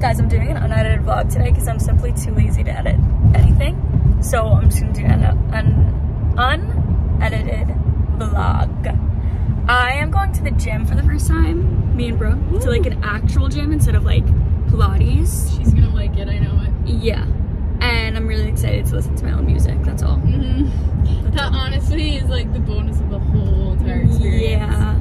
Guys, I'm doing an unedited vlog today because I'm simply too lazy to edit anything. So I'm just going to do an unedited vlog. I am going to the gym for the first time, me and Brooke. Ooh. To like an actual gym instead of like Pilates. She's going to like it, I know it. Yeah. And I'm really excited to listen to my own music, that's all. Mm-hmm. That honestly is like the bonus of the whole entire experience. Yeah.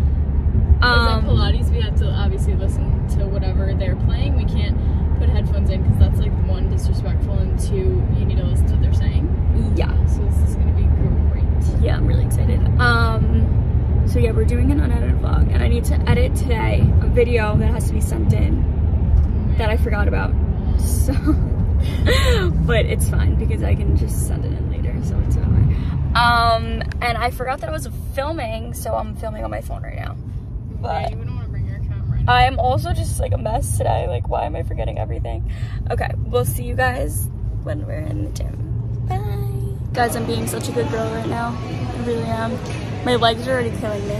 Because at Pilates we have to obviously listen to whatever they're playing. We can't put headphones in because that's like one, disrespectful, and two, you need to listen to what they're saying. Yeah. So this is going to be great. Yeah, I'm really excited. So yeah, we're doing an unedited vlog and I need to edit today a video that has to be sent in that I forgot about. So... but it's fine because I can just send it in later, so it's whatever. And I forgot that I was filming, so I'm filming on my phone right now. But yeah, you wouldn't want to bring your camera. I'm also just like a mess today. Like, why am I forgetting everything? Okay, we'll see you guys when we're in the gym. Bye. Guys, I'm being such a good girl right now. I really am. My legs are already killing me.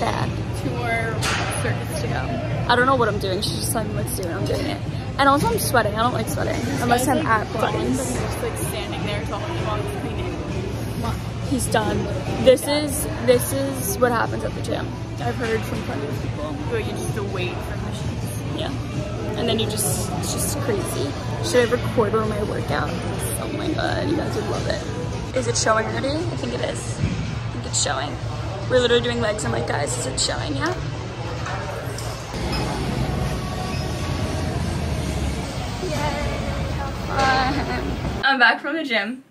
Bad. 2 more circuits to go. I don't know what I'm doing. She's just telling me what to do, and I'm doing it. And also I'm sweating. I don't like sweating unless I'm at Pilates. Just like standing there telling your mom to clean it. He's done. This is what happens at the gym. I've heard from plenty of people. But you just wait for machines. Yeah. And then you just, it's just crazy. Should I record all my workout? Oh my god, you guys would love it. Is it showing already? I think it is. I think it's showing. We're literally doing legs. I'm like, guys, is it showing? Yeah. I'm back from the gym.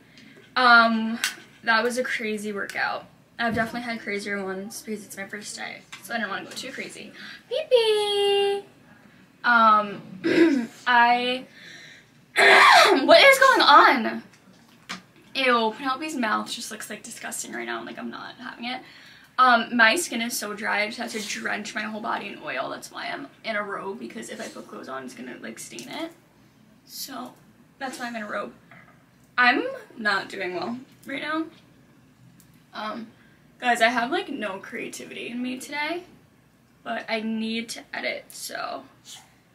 That was a crazy workout. I've definitely had crazier ones because it's my first day, so I didn't want to go too crazy. Pee-pee. What is going on? Ew, Penelope's mouth just looks like disgusting right now. I'm like, I'm not having it. My skin is so dry. I just have to drench my whole body in oil. That's why I'm in a robe, because if I put clothes on, it's gonna like stain it. So that's why I'm in a robe. I'm not doing well right now. Guys, I have like no creativity in me today, but I need to edit, so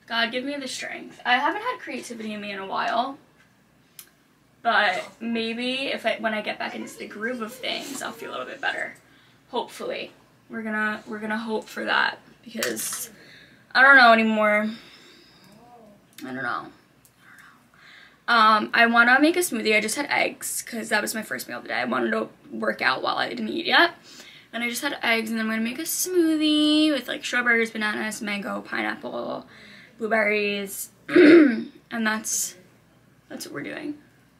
God give me the strength. I haven't had creativity in me in a while, but maybe if when I get back into the groove of things, I'll feel a little bit better. Hopefully. We're gonna hope for that, because I don't know anymore. I want to make a smoothie. I just had eggs because that was my first meal of the day. I wanted to work out while I didn't eat yet. And I just had eggs, and then I'm going to make a smoothie with like strawberries, bananas, mango, pineapple, blueberries. And that's what we're doing.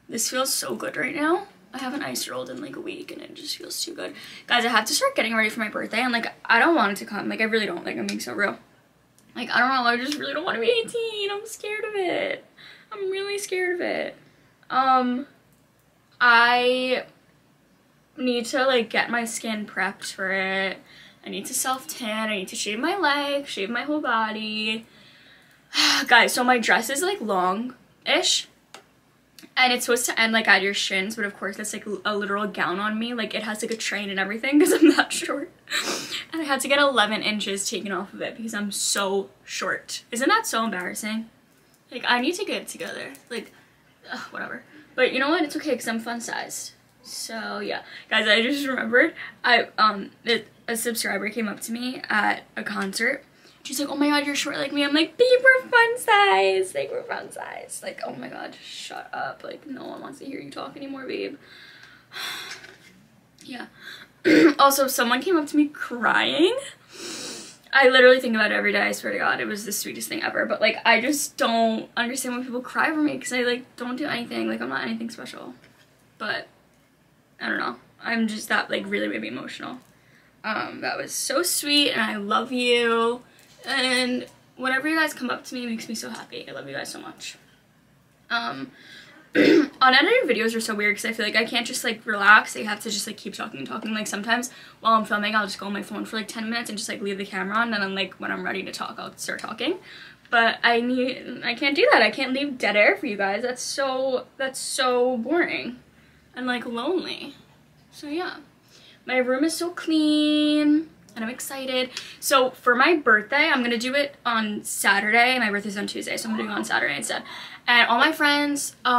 This feels so good right now. I haven't ice rolled in like a week and it just feels too good. Guys, I have to start getting ready for my birthday, and like I don't want it to come. Like I really don't. Like I'm being so real. Like I don't know. I just really don't want to be 18. I'm scared of it. I'm really scared of it. I need to like get my skin prepped for it. I need to self-tan. I need to shave my legs, shave my whole body. Guys, so my dress is like long-ish. And it's supposed to end like at your shins, but of course that's like a literal gown on me. Like it has like a train and everything because I'm that short. And I had to get 11 inches taken off of it because I'm so short. Isn't that so embarrassing? Like, I need to get it together. Like, ugh, whatever. But you know what? It's okay because I'm fun-sized. So, yeah. Guys, I just remembered. A subscriber came up to me at a concert. She's like, oh my god, you're short like me. I'm like, babe, we're fun-sized. Like, we're fun-sized. Like, oh my god, shut up. Like, no one wants to hear you talk anymore, babe. Yeah. Also, someone came up to me crying. I literally think about it every day, I swear to god. It was the sweetest thing ever, but like I just don't understand why people cry for me because I like don't do anything. Like I'm not anything special, but I don't know, I'm just, that like really made me emotional. That was so sweet, and I love you, and whenever you guys come up to me, it makes me so happy. I love you guys so much. Unedited videos are so weird because I feel like I can't just like relax. I have to just like keep talking and talking. Like sometimes while I'm filming, I'll just go on my phone for like 10 minutes and just like leave the camera on, and then I'm like, when I'm ready to talk, I'll start talking. But I can't do that. I can't leave dead air for you guys. That's so boring and like lonely. So yeah, my room is so clean. and I'm excited. So for my birthday, I'm gonna do it on Saturday. My birthday's on Tuesday, so I'm gonna do it on Saturday instead. And all my friends, we're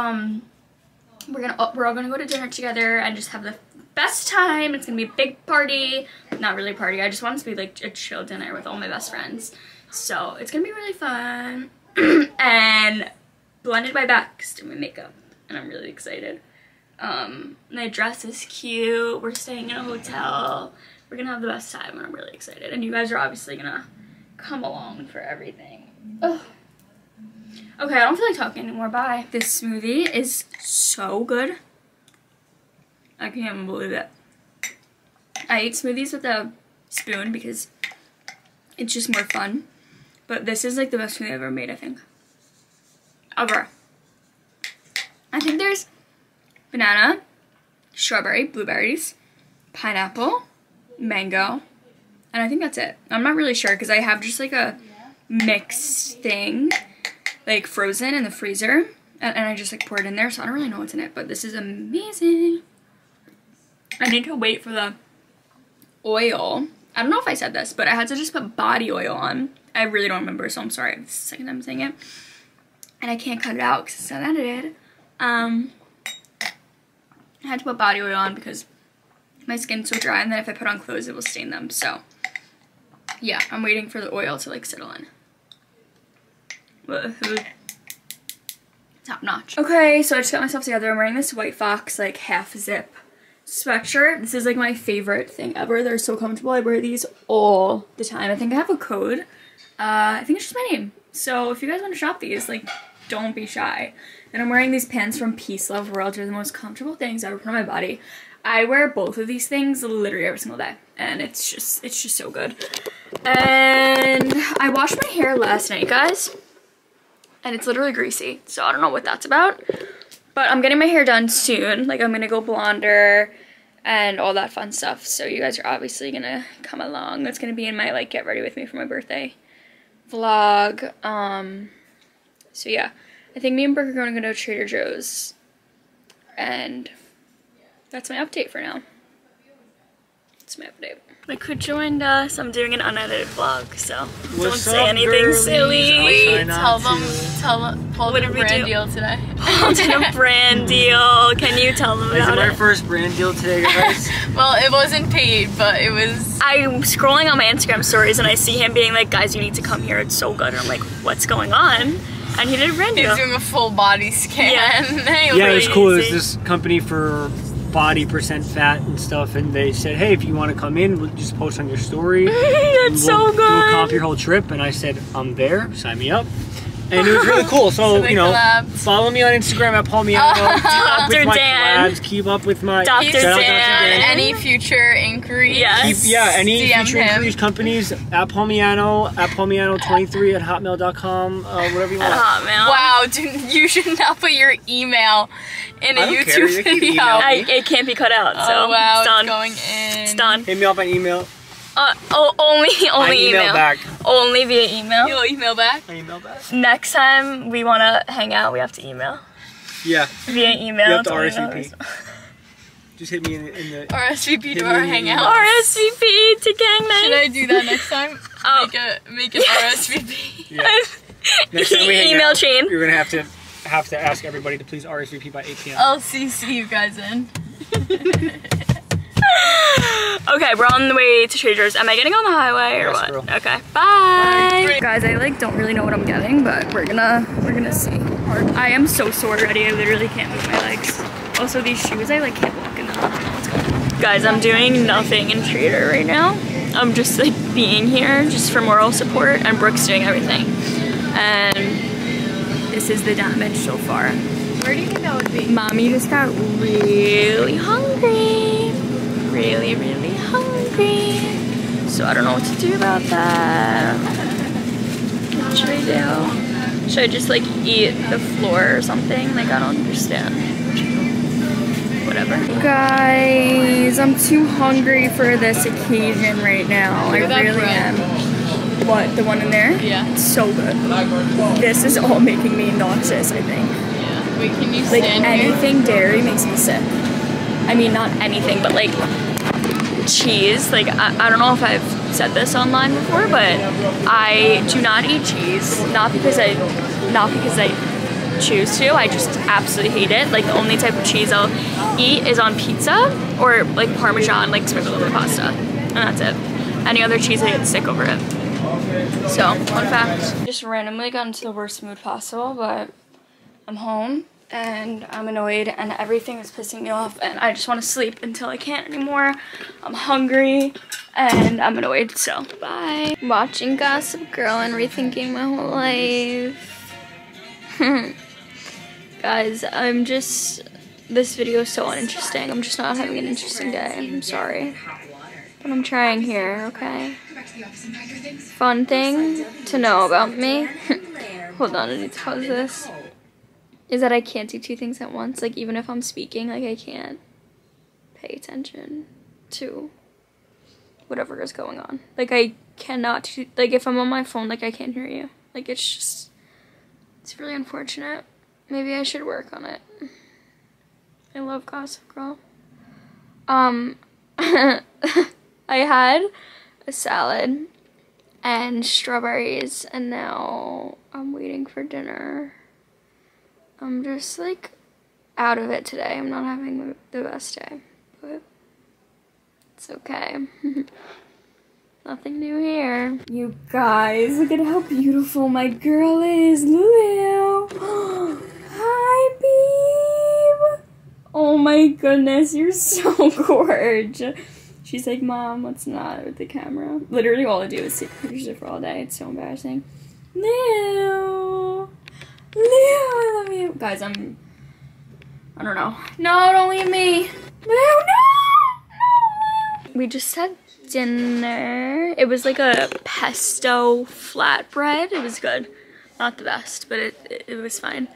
all gonna go to dinner together and just have the best time. It's gonna be a big party. Not really a party, I just want it to be like a chill dinner with all my best friends. So it's gonna be really fun. And blended my back, just did my makeup, and I'm really excited. My dress is cute. We're staying in a hotel. We're gonna have the best time, and I'm really excited. And you guys are obviously gonna come along for everything. Ugh. Okay, I don't feel like talking anymore. Bye. This smoothie is so good. I can't even believe it. I eat smoothies with a spoon because it's just more fun. But this is like the best smoothie I've ever made, I think. Ever. I think there's banana, strawberry, blueberries, pineapple, mango, and I think that's it. I'm not really sure because I have just like a mixed thing, like frozen in the freezer, and I just like pour it in there, so I don't really know what's in it, but this is amazing. I need to wait for the oil. I don't know if I said this, but I had to just put body oil on. I really don't remember, so I'm sorry. This is the second time I'm saying it. And I can't cut it out because it's not edited. I had to put body oil on because my skin's so dry, and then if I put on clothes, it will stain them. So, yeah, I'm waiting for the oil to, like, settle in. Top notch. Okay, so I just got myself together. I'm wearing this White Fox, like, half zip sweatshirt. This is, like, my favorite thing ever. They're so comfortable. I wear these all the time. I think I have a code. I think it's just my name. So if you guys want to shop these, like, don't be shy. And I'm wearing these pants from Peace Love World. They're the most comfortable things ever put on my body. I wear both of these things literally every single day, and it's just so good. And I washed my hair last night, guys, and it's literally greasy, so I don't know what that's about. But I'm getting my hair done soon. Like, I'm gonna go blonder and all that fun stuff. So you guys are obviously gonna come along. That's gonna be in my, like, get ready with me for my birthday vlog. So yeah, I think me and Brooke are gonna go to Trader Joe's, and that's my update for now. That's my update. My crew joined us. I'm doing an unedited vlog, so don't say anything silly. Tell them Paul did a brand deal today. Paul did a brand deal. Can you tell them about it? This is my first brand deal today, guys. Well, it wasn't paid, but it was... I'm scrolling on my Instagram stories and I see him being like, guys, you need to come here, it's so good. And I'm like, what's going on? And he did a brand deal. He's doing a full body scan. Yeah, yeah, it was cool. It was this company for body percent fat and stuff, and they said, hey, if you want to come in, we'll just post on your story. That's so good. We'll copy your whole trip. And I said, I'm there, sign me up. And it was really cool. So you know, follow me on Instagram at Paul Miano. Dr. Dan. Collabs. Keep up with my Dr. Dan. Any future inquiries. Yes. Any DM future inquiries, companies, at Paul Miano, at PaulMiano23 at hotmail.com, whatever you want. At Hotmail. Wow, dude, you should not put your email in a YouTube video. It can't be cut out. So wow, it's done. Going in. It's done. Hit me up on email. Only email back. Only via email. You'll email back? I email back. Next time we want to hang out, we have to email. Yeah. Via email. You have to RSVP. Just hit me in the RSVP to our hangout. RSVP to gang night. Should I do that next time? Oh. Make an RSVP. Yeah. Next time we email out, chain. You're going to have to ask everybody to please RSVP by 8 p.m. I'll CC you guys in. Okay, we're on the way to Trader Joe's. Am I getting on the highway or what? Girl. Okay, bye. Guys, I like don't really know what I'm getting, but we're gonna see. I am so sore already. I literally can't move my legs. Also, these shoes, I like can't walk in them. Let's go. Guys, I'm doing nothing in Trader right now. I'm just like being here just for moral support, and Brooke's doing everything. And this is the damage so far. Where do you think that would be? Mommy just got really hungry. Really hungry, so I don't know what to do about that. What should I do? Should I just like eat the floor or something? Like, I don't understand. Whatever. Guys, I'm too hungry for this occasion right now. I really am. What, the one in there? Yeah. It's so good. This is all making me nauseous, I think. Yeah. Wait, can you stand here? Like, anything dairy makes me sick. I mean, not anything, but like cheese. Like, I don't know if I've said this online before, but I do not eat cheese. Not because I choose to. I just absolutely hate it. Like, the only type of cheese I'll eat is on pizza or like Parmesan, like sprinkled over pasta, and that's it. Any other cheese, I get sick over it. So, fun fact. Just randomly got into the worst mood possible, but I'm home and I'm annoyed and everything is pissing me off and I just want to sleep until I can't anymore. I'm hungry and I'm annoyed, so bye. Watching Gossip Girl and rethinking my whole life. Guys, I'm just, this video is so uninteresting. I'm just not having an interesting day. I'm sorry. But I'm trying here, okay? Fun thing to know about me. Hold on, I need to pause this. Is that I can't do two things at once. Like, even if I'm speaking, like, I can't pay attention to whatever is going on. Like, I cannot, like, if I'm on my phone, like, I can't hear you. Like, it's just, it's really unfortunate. Maybe I should work on it. I love Gossip Girl. I had a salad and strawberries and now I'm waiting for dinner. I'm just like out of it today. I'm not having the best day, but it's okay. Nothing new here. You guys, look at how beautiful my girl is, Leo. Hi, babe. Oh my goodness, you're so gorgeous. She's like, Mom, what's not with the camera? Literally, all I do is take pictures for all day. It's so embarrassing. Leo, I love you. Guys, I don't know. No, don't leave me. Leo, no. We just had dinner. It was like a pesto flatbread. It was good. Not the best, but it was fine.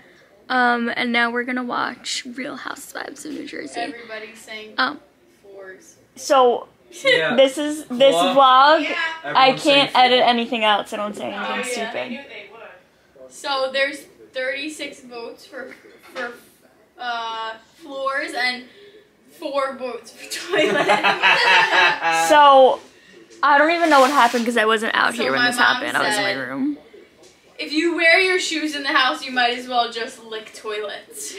And now we're gonna watch Real Housewives of New Jersey. Everybody's saying fours. So yeah. This vlog. Yeah. I can't edit anything else. I don't say anything stupid. I knew they would. So there's 36 votes for floors and 4 votes for toilet. So, I don't even know what happened because I wasn't out here when this happened. I was in my room. If you wear your shoes in the house, you might as well just lick toilets.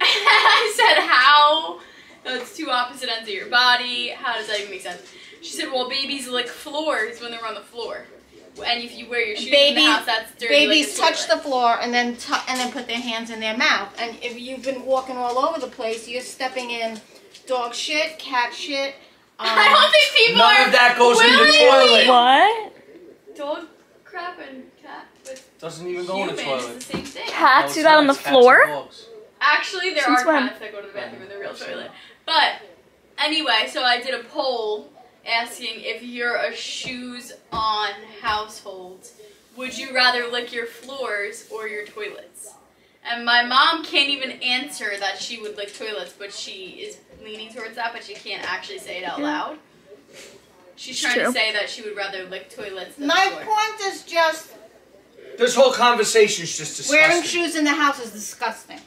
I said, how? That's two opposite ends of your body. How does that even make sense? She said, well, babies lick floors when they're on the floor. And if you wear your shoes in the house, that's dirty. Babies like touch the floor and then put their hands in their mouth. And if you've been walking all over the place, you're stepping in dog shit, cat shit. I don't think people none of that goes in the toilet. What? Dog crap and cat. Doesn't even go in the toilet. It's the same thing. Cats do that on the floor? Actually, there are cats that go to the bathroom in the real toilet. But anyway, so I did a poll asking if you're a shoes-on household, would you rather lick your floors or your toilets? And my mom can't even answer that she would lick toilets, but she is leaning towards that, but she can't actually say it out loud. She's trying to say that she would rather lick toilets than my floor. Point is just, this whole conversation is just disgusting. Wearing shoes in the house is disgusting.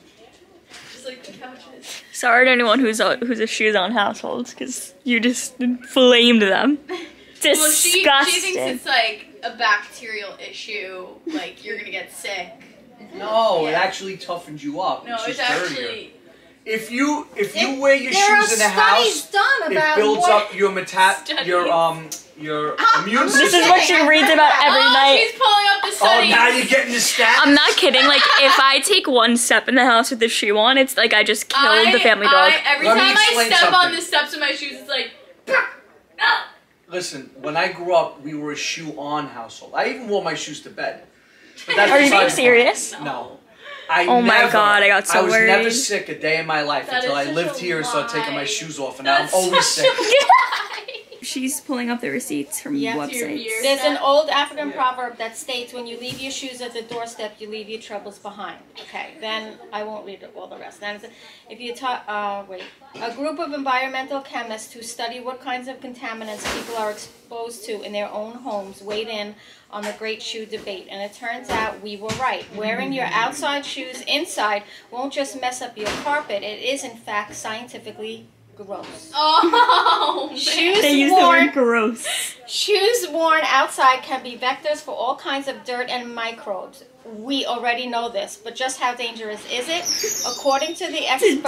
Like the couches. Sorry to anyone who's a shoes-on household, because you just flamed them. Disgusting. Well, she thinks it's like a bacterial issue, like you're gonna get sick. No, it actually toughens you up. No, it's actually dirtier. If you wear your shoes in the house, it builds up your immune system. This is what she reads about every night. She's pulling up the studies. Oh, now you're getting the stats. I'm not kidding. Like, if I take one step in the house with the shoe on, it's like I just killed the family dog. Every time I step on the steps of my shoes, it's like, ah. Listen, when I grew up, we were a shoe-on household. I even wore my shoes to bed. But that's, are you being serious? No. Oh my god, I got so worried. I was never sick a day in my life until I lived here and started taking my shoes off, and now I'm always sick. She's pulling up the receipts from websites. There's an old African proverb that states, when you leave your shoes at the doorstep, you leave your troubles behind. Okay, then I won't read all the rest. Then if you a group of environmental chemists who study what kinds of contaminants people are exposed to in their own homes weighed in on the great shoe debate, and it turns out we were right. Wearing your outside shoes inside won't just mess up your carpet, it is in fact scientifically Gross. Oh, man. They used the word gross. Shoes worn outside can be vectors for all kinds of dirt and microbes. We already know this, but just how dangerous is it? According to the experts,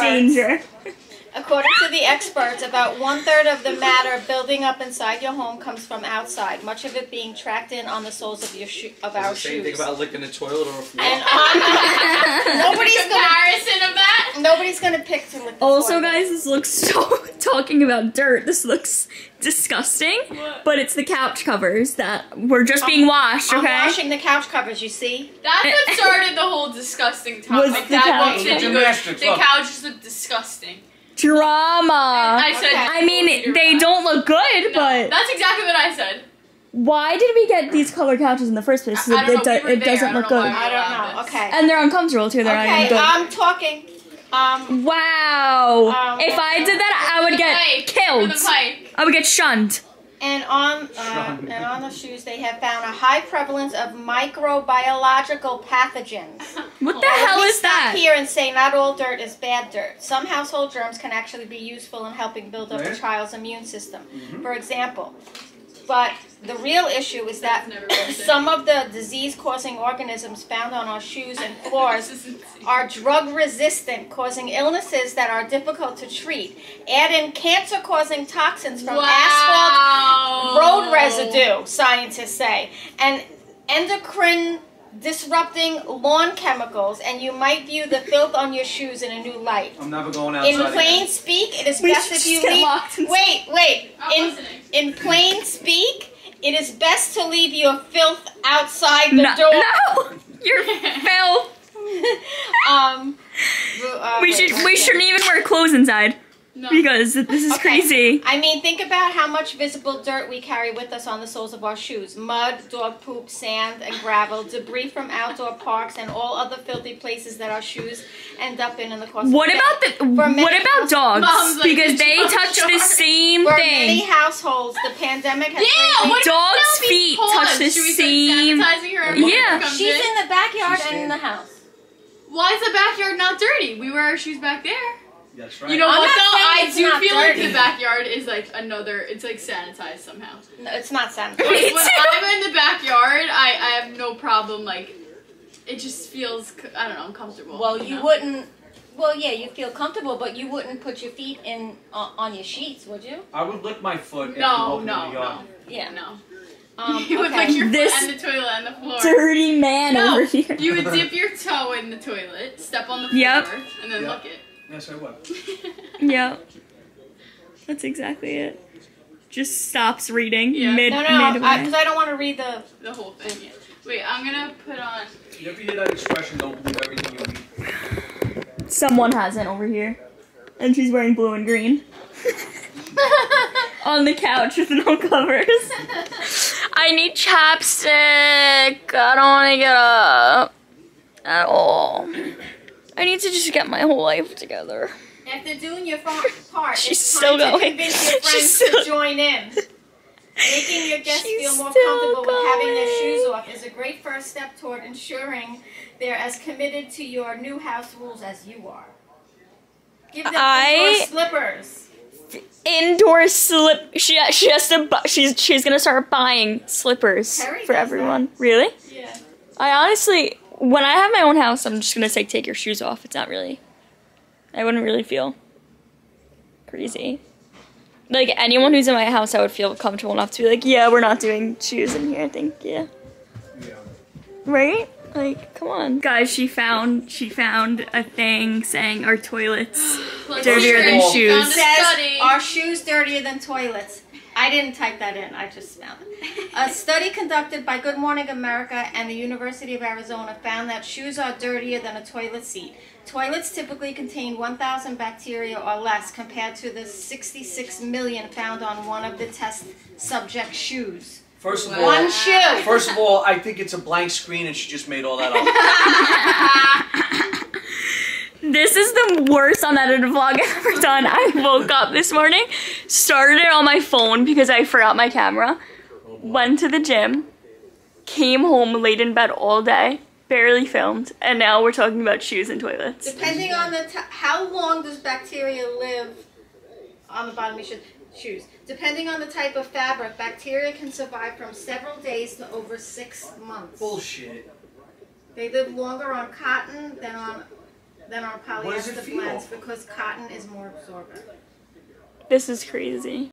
about 1/3 of the matter building up inside your home comes from outside. Much of it being tracked in on the soles of your shoes. Same thing about licking the toilet or a floor. And nobody's gonna pick to lick the toilet. Guys, this looks talking about dirt. This looks disgusting. What? But it's the couch covers that were just being washed. Okay, I'm washing the couch covers. You see, that's what started the whole disgusting topic. The couches look disgusting. Drama. I said, okay. I mean, they don't look good, but... That's exactly what I said. Why did we get these color couches in the first place? It doesn't look good. I don't know. Okay. And they're uncomfortable, too. They're not good. I'm talking. Wow. If I did that, I would get killed. I would get shunned. And on the shoes, they have found a high prevalence of microbiological pathogens. What the hell is that? Here and say not all dirt is bad dirt. Some household germs can actually be useful in helping build up a child's immune system, for example. But the real issue is that some of the disease-causing organisms found on our shoes and floors are drug-resistant, causing illnesses that are difficult to treat. Add in cancer-causing toxins from asphalt road residue, scientists say, and endocrine-disrupting lawn chemicals, and you might view the filth on your shoes in a new light. I'm never going outside. In plain speak, it is best if you leave... In plain speak, it is best to leave your filth outside the door. No! Your filth! We shouldn't even wear clothes inside. No. Because this is crazy. I mean, think about how much visible dirt we carry with us on the soles of our shoes. Mud, dog poop, sand, and gravel, debris from outdoor parks, and all other filthy places that our shoes end up in the course What about dogs? Moms, like, because they touch the same thing. For many households, the pandemic has... Dogs' feet touch the same... She's in the backyard and in the house. Why is the backyard not dirty? We wear our shoes back there. That's right. You know what though? I do feel like the backyard is like another, it's like sanitized somehow. No, it's not sanitized. When I'm in the backyard, I have no problem, like, it just feels, I don't know, uncomfortable. Well, you wouldn't, well yeah, you feel comfortable, but you wouldn't put your feet in, on your sheets, would you? I would lick my foot. No. You would lick your foot and the toilet and the floor. Dirty man over here. You would dip your toe in the toilet, step on the floor, and then lick it. Yes, I will. Yeah. That's exactly it. Just stops reading. Yeah. Because I don't want to read the whole thing yet. Wait, I'm going to put on... You ever hear that expression, don't believe everything you read? Someone hasn't over here. And she's wearing blue and green. On the couch with no covers. I need chapstick. I don't want to get up. At all. I need to just get my whole life together. After doing your part, it's time to convince your friends to join in. Making your guests feel more comfortable with having their shoes off is a great first step toward ensuring they're as committed to your new house rules as you are. Give them indoor slippers. Indoor slip. She has to. She's gonna start buying slippers for everyone. Really? Yeah. I honestly. When I have my own house, I'm just going to say, take your shoes off. It's not really... I wouldn't really feel crazy. Like, anyone who's in my house, I would feel comfortable enough to be like, yeah, we're not doing shoes in here, thank you. Yeah. Right? Like, come on. Guys, she found a thing saying our toilets dirtier than shoes. It says, our shoes dirtier than toilets. I didn't type that in, I just found it. A study conducted by Good Morning America and the University of Arizona found that shoes are dirtier than a toilet seat. Toilets typically contain 1,000 bacteria or less compared to the 66 million found on one of the test subjects' shoes. First of all, I think it's a blank screen and she just made all that up. This is the worst unedited vlog I've ever done. I woke up this morning, started it on my phone because I forgot my camera, went to the gym, came home late in bed all day, barely filmed, and now we're talking about shoes and toilets. Depending on how long does bacteria live on the bottom of your shoes. Depending on the type of fabric, bacteria can survive from several days to over 6 months. Bullshit. They live longer on cotton than on polyester blends because cotton is more absorbent. This is crazy.